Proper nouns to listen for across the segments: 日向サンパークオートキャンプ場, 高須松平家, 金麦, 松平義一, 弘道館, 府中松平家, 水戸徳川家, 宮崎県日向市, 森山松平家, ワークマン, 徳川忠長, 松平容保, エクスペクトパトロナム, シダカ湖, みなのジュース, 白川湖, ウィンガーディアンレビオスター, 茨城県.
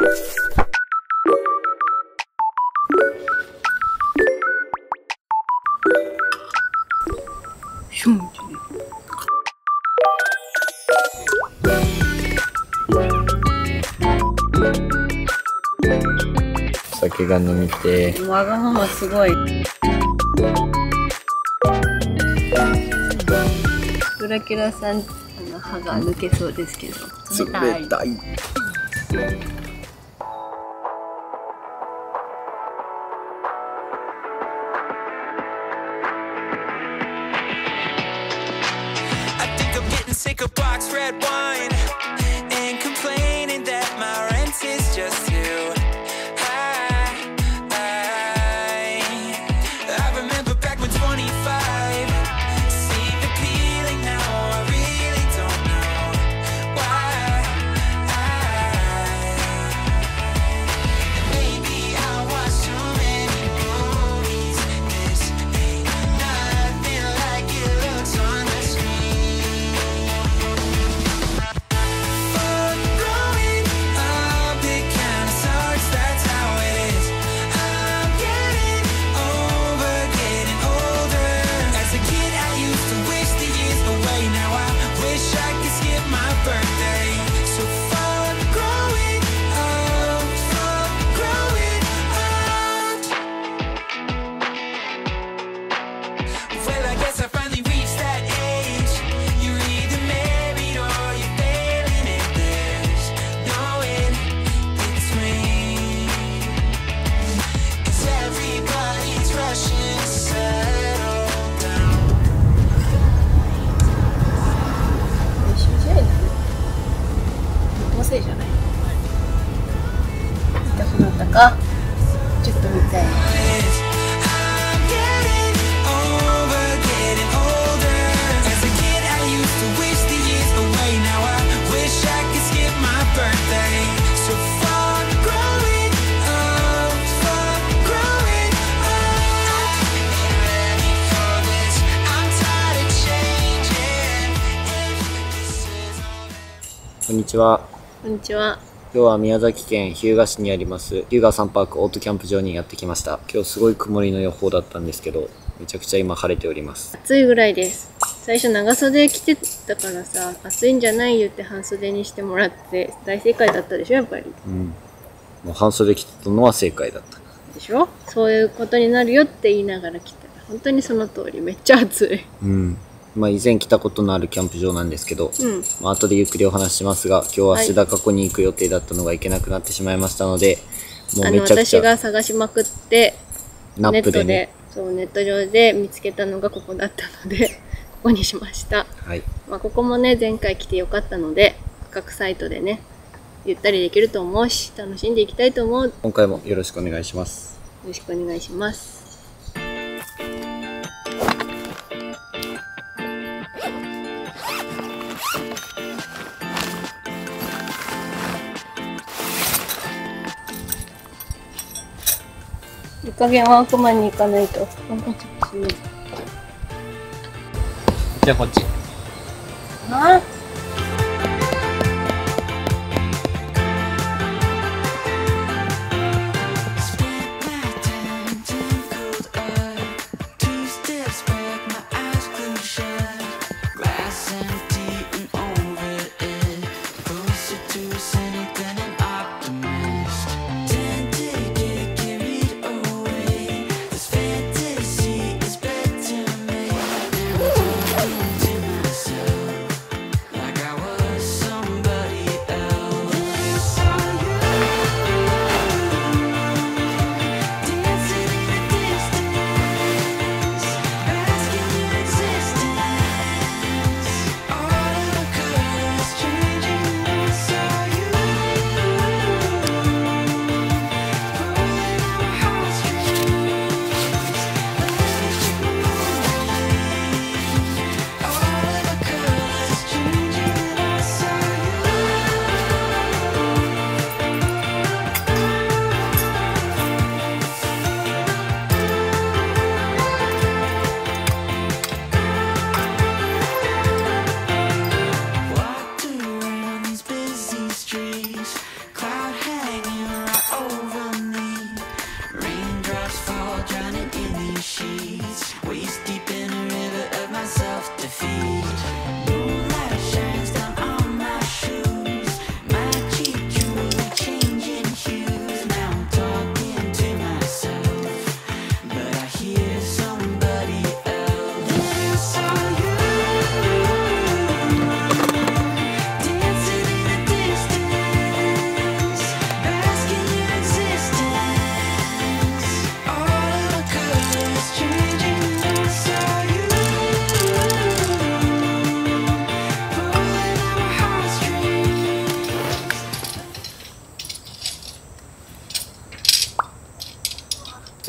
お酒が飲みてえ。わがまますごい。ブラキュラさんの歯が抜けそうですけど。冷たい。冷たい。ちょっと見たい。こんにちは。こんにちは。今日は宮崎県日向市にあります日向サンパークオートキャンプ場にやってきました。今日すごい曇りの予報だったんですけど、めちゃくちゃ今晴れております。暑いぐらいです。最初長袖着てたからさ、暑いんじゃないよって半袖にしてもらって大正解だったでしょ、やっぱり。うん。もう半袖着てたのは正解だった。でしょ？そういうことになるよって言いながら来たら、本当にその通り、めっちゃ暑い。うん。まあ以前来たことのあるキャンプ場なんですけど、まあ後でゆっくりお話ししますが、今日はシダカ湖に行く予定だったのが行けなくなってしまいましたので、もうめちゃくちゃ私が探しまくってナップで、ね、ネット上で見つけたのがここだったのでここにしました、はい。まあここもね、前回来てよかったので価格サイトでね、ゆったりできると思うし楽しんでいきたいと思う。今回もよろしくお願いします。よろしくお願いします。いい加減ワークマンに行かないと。じゃあこっち。ああ。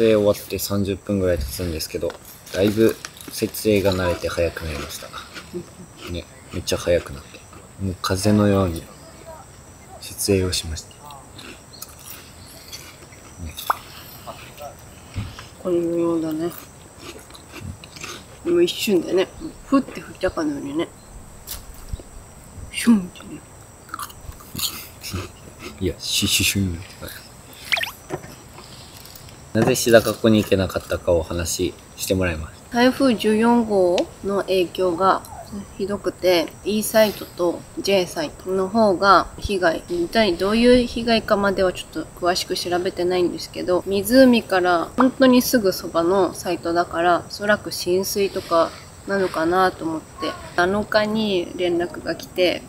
影終わって30分ぐらい経つんですけど、だいぶ設営が慣れて早くなりましたね。めっちゃ早くなって、もう風のように設営をしました、ね、これのようだね。でも一瞬でね、ふって吹いたかのようにね、シュンってねいや、シュンなぜ白川湖に行けなかったかをお話ししてもらいます。台風14号の影響がひどくて、 E サイトと J サイトの方が被害、一体どういう被害かまではちょっと詳しく調べてないんですけど、湖から本当にすぐそばのサイトだから、おそらく浸水とかなのかなと思って、7日に連絡が来て、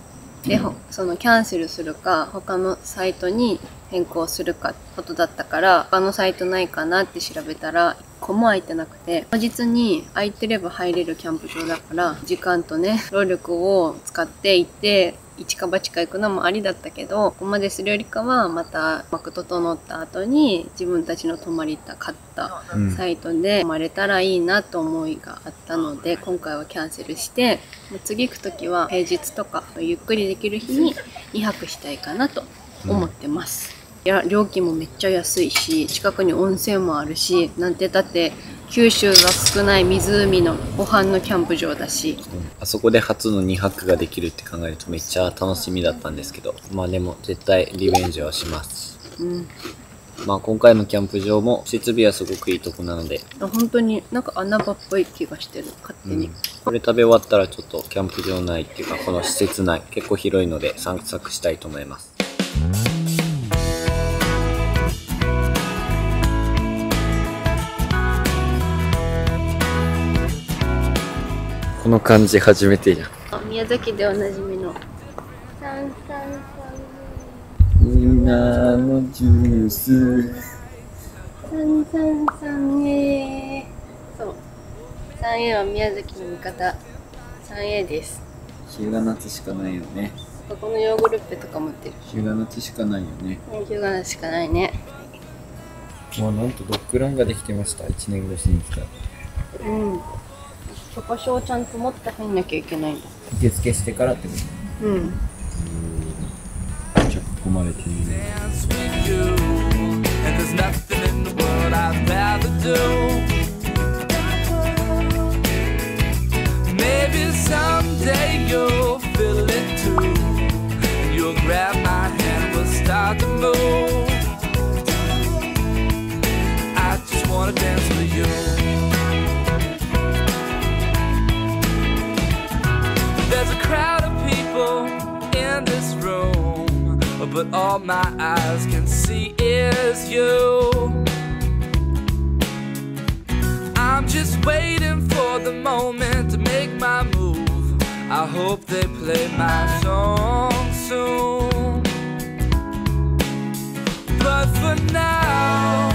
でそのキャンセルするか他のサイトに変更するかってことだったから、他のサイトないかなって調べたら1個も空いてなくて、当日に空いてれば入れるキャンプ場だから、時間とね労力を使って行って一か八か行くのもありだったけど、ここまでするよりかはまたうまく整った後に自分たちの泊まりたかったサイトで泊まれたらいいなと思いがあったので、今回はキャンセルして、次行く時は平日とかゆっくりできる日に2泊したいかなと思ってます、いや料金もめっちゃ安いし、近くに温泉もあるし、なんてだって九州が少ない湖のご飯のキャンプ場だし、あそこで初の2泊ができるって考えるとめっちゃ楽しみだったんですけど、まあでも絶対リベンジはします、まあ今回のキャンプ場も設備はすごくいいとこなので、本当になんか穴場っぽい気がしてる勝手に、これ食べ終わったらちょっとキャンプ場内っていうかこの施設内結構広いので散策したいと思います。この感じ初めてじゃん。宮崎でおなじみのみなのジュース333A。そう、3A は宮崎の味方 3A です。日向夏しかないよね。ここのヨーグルペとか持ってる。日向夏しかないよね。日向夏しかないね。まあなんとドッグランができてました。1年越しに来た。許可証をちゃんと持って入んなきゃいけないんだ。受付してからってこと。ちょっと囲まれているね。But all my eyes can see is you. I'm just waiting for the moment to make my move. I hope they play my song soon. But for now,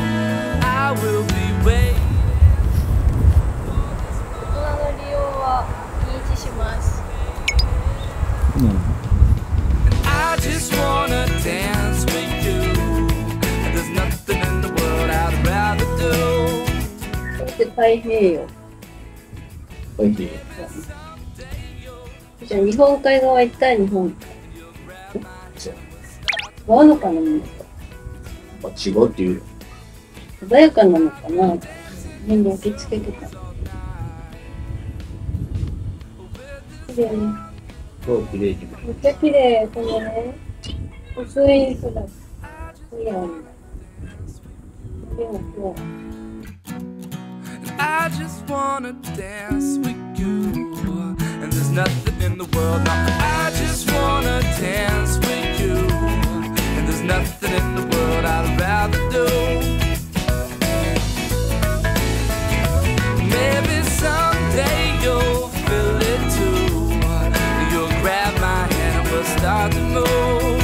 I will be waiting. 大人の利用は禁止します。I just wanna dance with you. There's nothing in the world I'd rather do. そして太平洋。太平洋。じゃあ日本海側行ったら日本海。和のかなのか。あ、違うっていう。穏やかなのかな。変に受け付けてた。綺麗ね。綺麗に。めっちゃ綺麗、このね、薄い空が綺麗なんだ。でもこう。I just wanna dance with you, and there's nothing in the world. I just wanna dance with you, and there's nothing in the world I'd rather do. Maybe someday you'll feel it too.Start to move.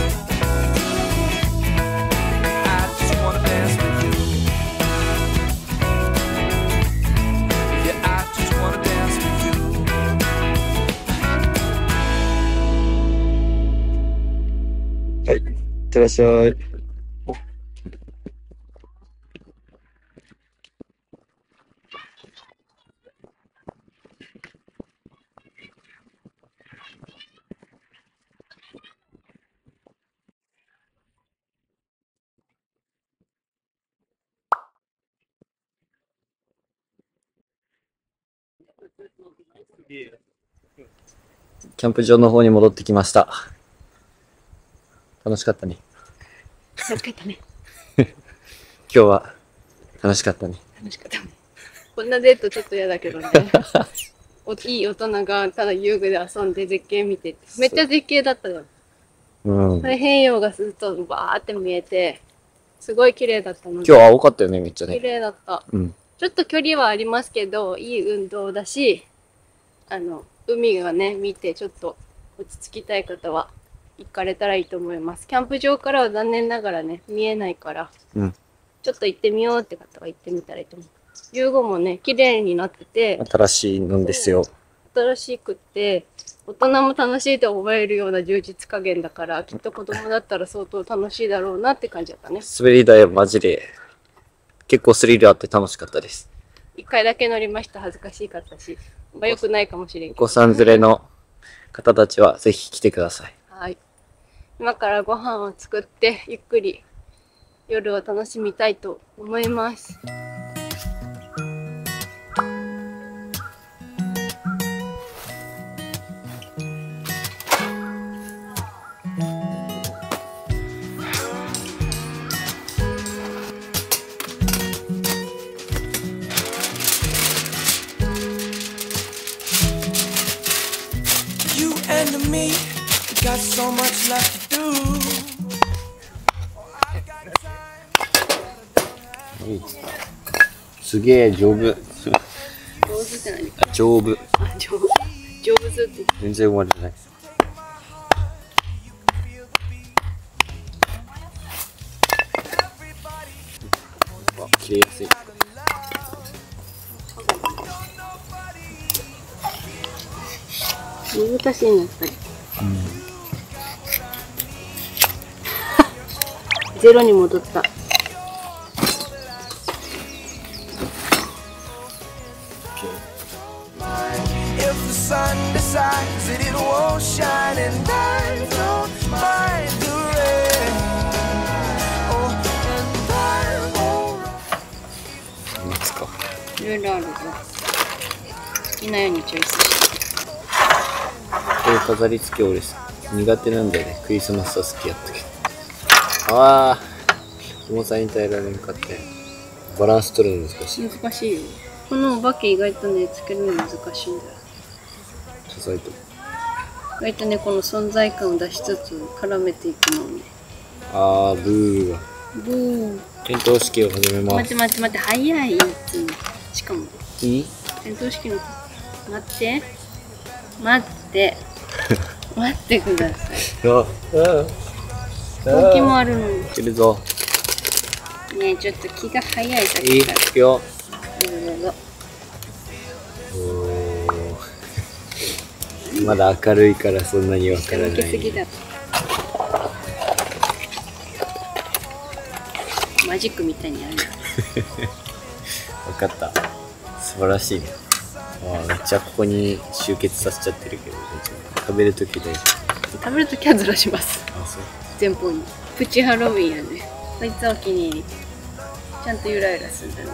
I just wanna dance with you. Yeah, I just wanna dance with you. はい、いってらっしゃい。キャンプ場の方に戻ってきました。楽しかったね。楽しかったね。今日は楽しかったね。楽しかったね。こんなデートちょっと嫌だけどね。いい大人がただ遊具で遊んで絶景見てて、めっちゃ絶景だったよ。うん、太平洋がずっとバーって見えて、すごい綺麗だったの。今日は青かったよね、めっちゃね。綺麗だった。うん、ちょっと距離はありますけど、いい運動だし、海がね、見てちょっと落ち着きたい方は行かれたらいいと思います。キャンプ場からは残念ながらね、見えないから、うん、ちょっと行ってみようって方は行ってみたらいいと思う。遊具もね、綺麗になってて。新しいのですよ。新しくって、大人も楽しいと思えるような充実加減だから、きっと子供だったら相当楽しいだろうなって感じだったね。滑り台はマジで、結構スリルあって楽しかったです。一回だけ乗りました。恥ずかしかったし。まあ、よくないかもしれんけど。お子さん連れの方たちはぜひ来てください。はい。今からご飯を作って、ゆっくり夜を楽しみたいと思います。すげえ丈夫。上手じゃないか。丈夫。丈夫ずって。全然終わりじゃない。切れやすい。難しいねやっぱり。うん、ゼロに戻った。いろいろあるぞ。好きなようにチョイスして。こういう飾り付け俺苦手なんだよね。クリスマスは好きやったけど。ああ、重さに耐えられんかって。バランス取るの難しい。難しいよね。このお化け意外とね、つけるの難しいんだよ。意外とね、この存在感を出しつつ絡めていくのね。あー、ブー。ブー。点灯式を始めます。待って、早い。しかも。点灯式の。待って。待ってください。動きもあるのに。来るぞ。ねえ、ちょっと気が早い。いくよ。どうぞ。まだ明るいからそんなにわからない。マジックみたいにある。わかった。素晴らしいね。ああ、めっちゃここに集結させちゃってるけど、食べるとき大丈夫。食べるときはずらします。あ、そう。前方に。プチハロウィンやね。こいつはお気に入り。ちゃんとゆらゆらするんだよ。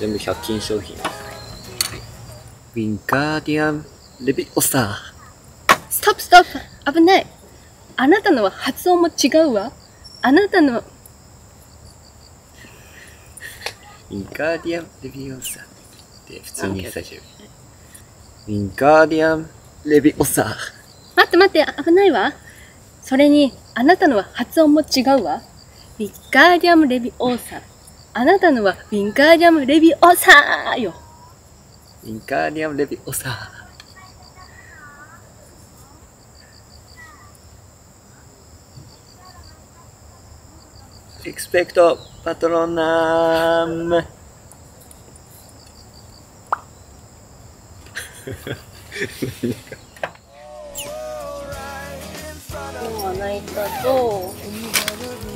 全部100均商品。はい、ウィンガーディアン。レビオスター。ストップ。危ない。あなたのは発音も違うわ。あなたの。ウィンガーディアンレビオスターって普通に最初。ウィンガーディアンレビオスター。待って、危ないわ。それに、あなたのは発音も違うわ。ウィンガーディアンレビオスター。あなたのはウィンガーディアンレビオスターよ。ウィンガーディアンレビオスター。エクスペクトパトロナム。今泣いたと、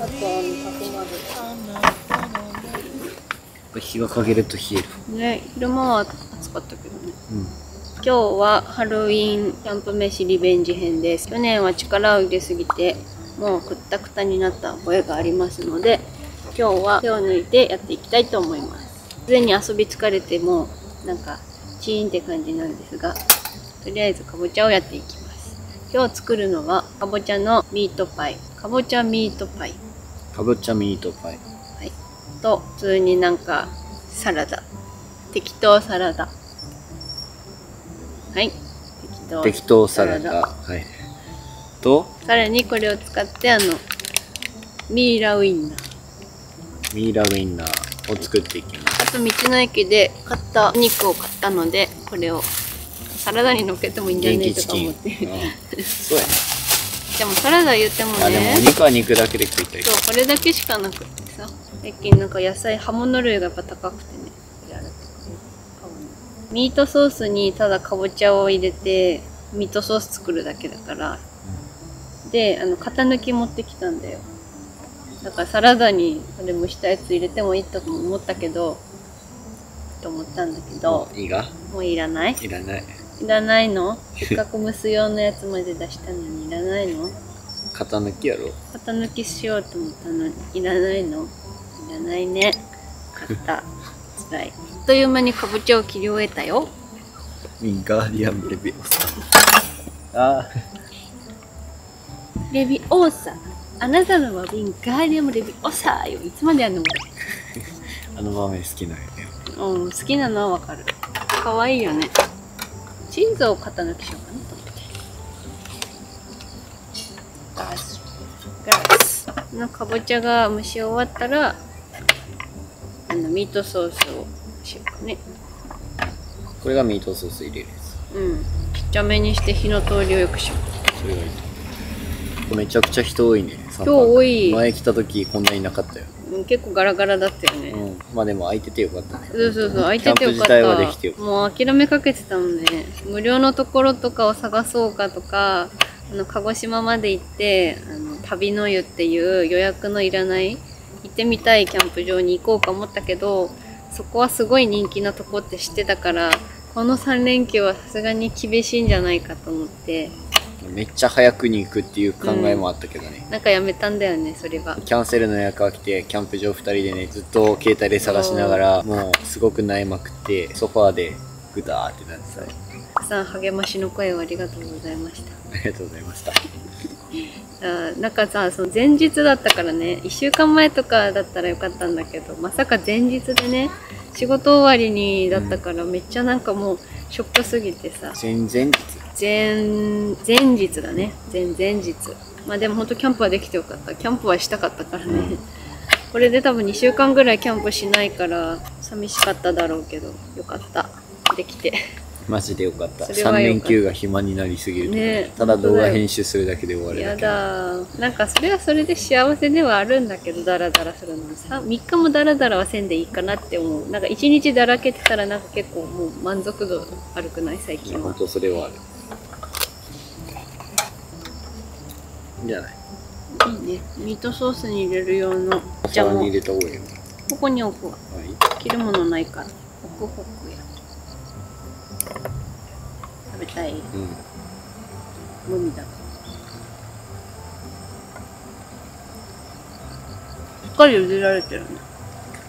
あと角。日が陰ると冷える。ね、昼間は暑かったけどね。うん、今日はハロウィンキャンプ飯リベンジ編です。去年は力を入れすぎて。もうくったくたになった覚えがありますので、今日は手を抜いてやっていきたいと思います。すでに遊び疲れてもなんかチーンって感じなんですが、とりあえずかぼちゃをやっていきます。今日作るのはかぼちゃのミートパイ、かぼちゃミートパイ、はい、と普通になんかサラダ、適当サラダ、はい、適当サラダ、はい、とさらにこれを使ってミイラウインナーを作っていきます。あと道の駅で買ったお肉を買ったので、これをサラダにのっけてもいいんじゃないとか思って。そうやね。でもサラダ言ってもね、でもお肉は肉だけで食いたい。そう、これだけしかなくってさ、最近なんか野菜、葉物類がやっぱ高くてね、ミートソースにただかぼちゃを入れてミートソース作るだけだから、うん、で型抜き持ってきたんだよ。だからサラダにそれ蒸したやつ入れてもいいと思ったけど、もういらない？いらないの？せっかく蒸す用のやつまで出したのにいらないの？型抜きやろ？型抜きしようと思ったのにいらないの？いらないね。買った。つらい。あっという間にかぼちゃを切り終えたよ。ガーディアンレビオーサ。あレビオーサ。あなたのはビンガーディアンレビオーサよ。いつまでやんの？あの場面好きなんやね。うん、好きなのはわかる。かわいいよね。チーズを型抜きしようかなと思って。ガラス。かぼちゃが蒸し終わったら、ミートソースをしようかね。これがミートソース入れるやつ。うん。ちっちゃめにして火の通りをよくしよう。それがいい。めちゃくちゃ人多いね。今日多い。前来た時こんなになかったよ。結構ガラガラだったよね。うん、まあでも空いててよかったね。そう、空いててよかった。もう諦めかけてたもんね。無料のところとかを探そうかとか、鹿児島まで行って、旅の湯っていう予約のいらない、行ってみたいキャンプ場に行こうか思ったけど、そこはすごい人気なとこって知ってたから、この3連休はさすがに厳しいんじゃないかと思って。めっちゃ早くに行くっていう考えもあったけどね、うん、なんかやめたんだよね。それはキャンセルの予約が来て、キャンプ場2人でね、ずっと携帯で探しながら、もうすごく悩まくって、ソファーでグダーってなってた。たくさん励ましの声をありがとうございました。なんかさ、その前日だったからね、1週間前とかだったらよかったんだけど、まさか前日でね、仕事終わりにだったから、めっちゃなんかもうショックすぎてさ。前々日だね。前々日。まあでもほんとキャンプはできてよかった。キャンプはしたかったからね。これで多分2週間ぐらいキャンプしないから寂しかっただろうけど、よかった。できて。マジでよかった。3連休が暇になりすぎるとね。ただ動画編集するだけで終わるだけ。やだ。なんかそれはそれで幸せではあるんだけど、ダラダラするのもさ、3日もダラダラはせんでいいかなって思う。なんか1日だらけてたらなんか結構もう満足度悪くない最近は。本当それはある。いいんじゃない？いいね。ミートソースに入れる用のじゃあもうここに置くわ。切るものないから。ホクや。食べたい。うん。無理だ。しっかり茹でられてるね。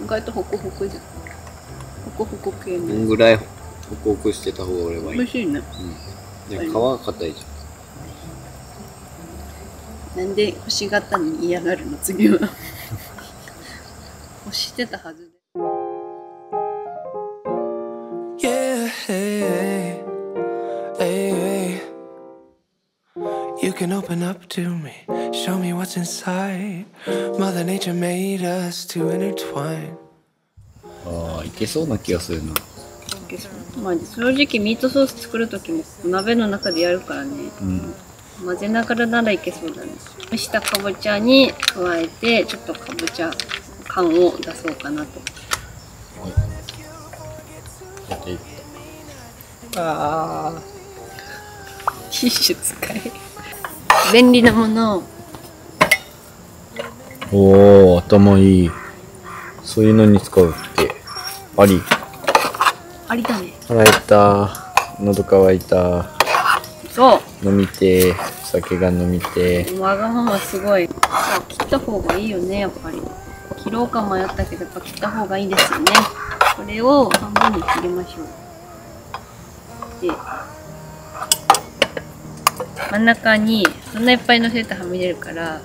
意外とホクホクじゃん。ホク系ね。こんぐらいホクホクしてた方が俺はいい。美味しいね。うん。で皮が硬いじゃん。なんで欲しがったのに嫌がるの？次は欲してたはずで。You can open up to me, show me what's inside. Mother Nature made us to intertwine. ああ、いけそうな気がするな。まあ正直ミートソース作る時も鍋の中でやるからね。うん。混ぜながらならいけそうだね。蒸したかぼちゃに加えて、ちょっとかぼちゃ感を出そうかなと。ああ、ティッシュ使い。便利なもの。おお、頭いい。そういうのに使うってあり。ありだね。腹減った。喉乾いた。そう。飲みてー。酒が飲みてー。わがまますごい。切った方がいいよね、やっぱり。切ろうか迷ったけど、やっぱ切った方がいいですよね。これを半分に切りましょう。で、真ん中にそんないっぱい乗せたらはみ出るから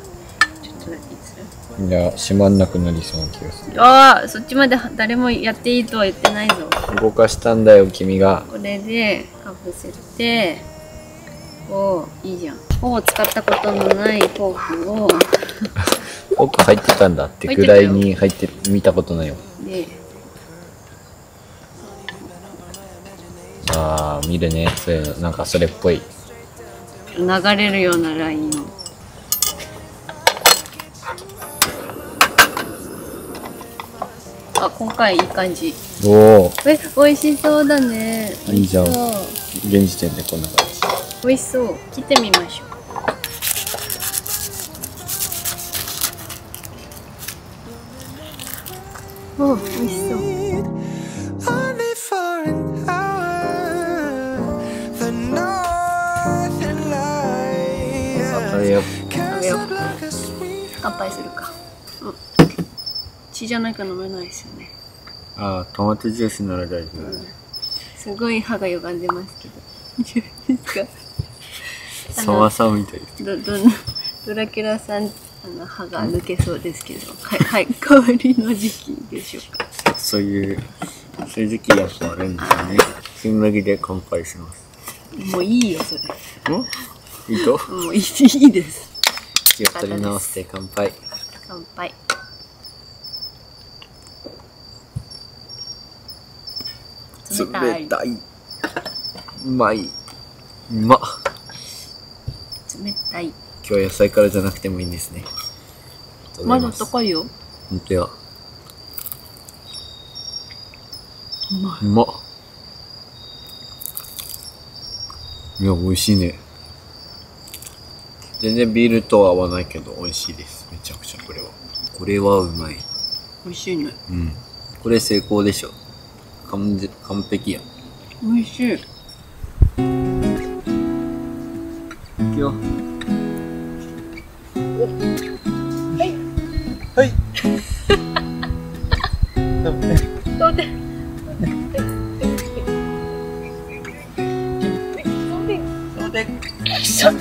ちょっとだけする。いや、閉まんなくなりそうな気がする。ああ、そっちまで誰もやっていいとは言ってないぞ。動かしたんだよ君が。これでかぶせて、おお、いいじゃん。フォーを使ったことのないフォークをフォーク入ってたんだってぐらいに入って見たことないよ。で、ああ、見るね、そういうの。なんかそれっぽい流れるようなラインを。あ、今回いい感じ。おお、え、美味しそうだね。いいじゃん。現時点でこんな感じ。美味しそう。切ってみましょう。お、美味しそう。乾杯するか。うん。血じゃないか飲めないですよね。ああ、トマトジュースなら大丈夫、うん。すごい歯が歪んでますけど。ですか。サワサワみたいです。ドラキュラさん、歯が抜けそうですけど、はい、代わりの時期でしょうか。そういう時期やっぱあるんですよね。金麦で乾杯します。もういいよそれ。ん？いいと？もういいです。気を取り直して乾杯。乾杯。冷たい。うまい。うまっ。冷たい。今日は野菜からじゃなくてもいいんですね。まだ高いよ。本当や。うまい。うまっ。いや、美味しいね。全然ビールとは合わないけど美味しいです。めちゃくちゃこれは。これはうまい。美味しいね。うん。これ成功でしょ。完璧や。美味しい。行くよ。はいはい飛んで飛んで飛んで